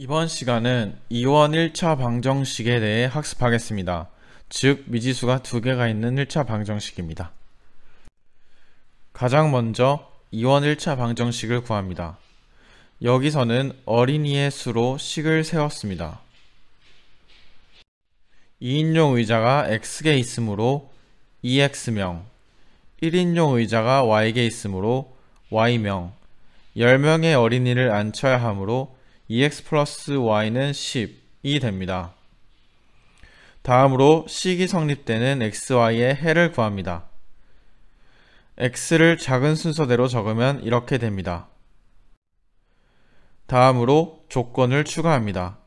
이번 시간은 이원 1차 방정식에 대해 학습하겠습니다. 즉, 미지수가 두 개가 있는 1차 방정식입니다. 가장 먼저 이원 1차 방정식을 구합니다. 여기서는 어린이의 수로 식을 세웠습니다. 2인용 의자가 X개 있으므로 2X명, 1인용 의자가 Y개 있으므로 Y명, 10명의 어린이를 앉혀야 하므로 2x 플러스 y는 10이 됩니다. 다음으로 식이 성립되는 xy의 해를 구합니다. x를 작은 순서대로 적으면 이렇게 됩니다. 다음으로 조건을 추가합니다.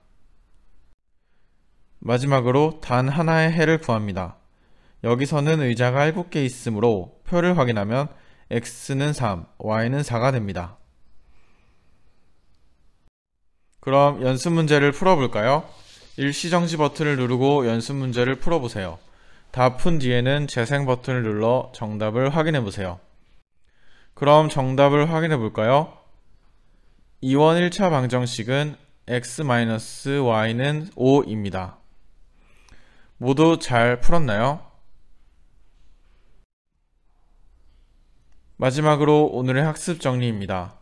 마지막으로 단 하나의 해를 구합니다. 여기서는 의자가 7개 있으므로 표를 확인하면 x는 3, y는 4가 됩니다. 그럼 연습문제를 풀어볼까요? 일시정지 버튼을 누르고 연습문제를 풀어보세요. 다 푼 뒤에는 재생 버튼을 눌러 정답을 확인해보세요. 그럼 정답을 확인해볼까요? 이원 1차 방정식은 x-y는 5입니다. 모두 잘 풀었나요? 마지막으로 오늘의 학습 정리입니다.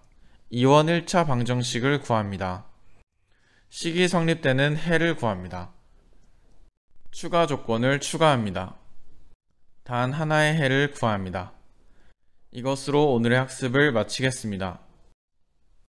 이원 1차 방정식을 구합니다. 식이 성립되는 해를 구합니다. 추가 조건을 추가합니다. 단 하나의 해를 구합니다. 이것으로 오늘의 학습을 마치겠습니다.